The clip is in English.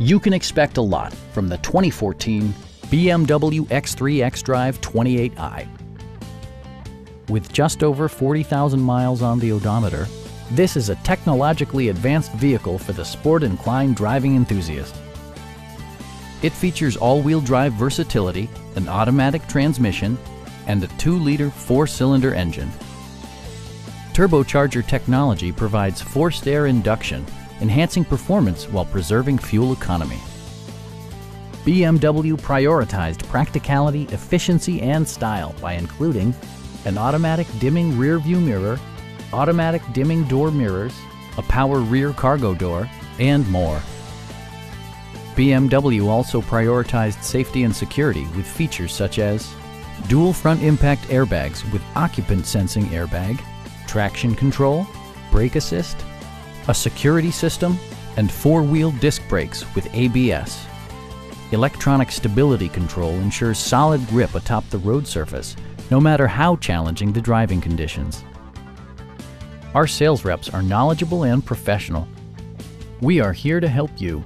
You can expect a lot from the 2014 BMW X3 xDrive 28i. With just over 40,000 miles on the odometer, this is a technologically advanced vehicle for the sport-inclined driving enthusiast. It features all-wheel drive versatility, an automatic transmission, and a 2-liter 4-cylinder engine. Turbocharger technology provides forced air induction, enhancing performance while preserving fuel economy. BMW prioritized practicality, efficiency, and style by including an automatic dimming rear-view mirror, automatic dimming door mirrors, a power rear cargo door, and more. BMW also prioritized safety and security with features such as dual front impact airbags with occupant sensing airbag, traction control, brake assist, a security system, and four-wheel disc brakes with ABS. Electronic stability control ensures solid grip atop the road surface, no matter how challenging the driving conditions. Our sales reps are knowledgeable and professional. We are here to help you.